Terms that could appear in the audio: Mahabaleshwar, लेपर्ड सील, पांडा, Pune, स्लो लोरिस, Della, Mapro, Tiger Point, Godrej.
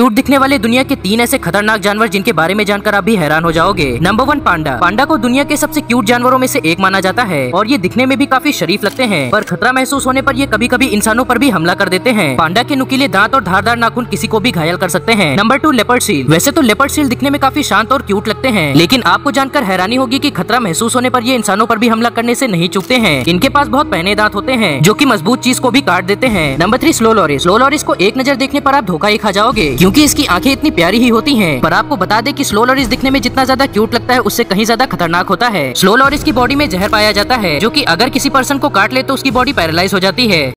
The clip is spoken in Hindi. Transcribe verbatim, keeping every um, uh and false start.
क्यूट दिखने वाले दुनिया के तीन ऐसे खतरनाक जानवर जिनके बारे में जानकर आप भी हैरान हो जाओगे। नंबर वन, पांडा। पांडा को दुनिया के सबसे क्यूट जानवरों में से एक माना जाता है और ये दिखने में भी काफी शरीफ लगते हैं, पर खतरा महसूस होने पर ये कभी कभी इंसानों पर भी हमला कर देते हैं। पांडा के नुकीले दांत और धारदार नाखून किसी को भी घायल कर सकते हैं। Number two, लेपर्ड सील। वैसे तो लेपर्ड सील दिखने में काफी शांत और क्यूट लगते हैं, लेकिन आपको जानकर हैरानी होगी कि खतरा महसूस होने पर ये इंसानों पर भी हमला करने से नहीं चूकते हैं। इनके पास बहुत पहने दांत होते हैं जो कि मजबूत चीज को भी काट देते हैं। Number three, स्लो लोरिस। स्लो लोरिस को एक नजर देखने पर आप धोखा ही खा जाओगे क्योंकि इसकी आंखें इतनी प्यारी ही होती हैं। पर आपको बता दे कि स्लो लोरिस दिखने में जितना ज्यादा क्यूट लगता है उससे कहीं ज्यादा खतरनाक होता है। स्लो लोरिस की बॉडी में जहर पाया जाता है जो कि अगर किसी पर्सन को काट ले तो उसकी बॉडी पैरालाइज हो जाती है।